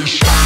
Nation.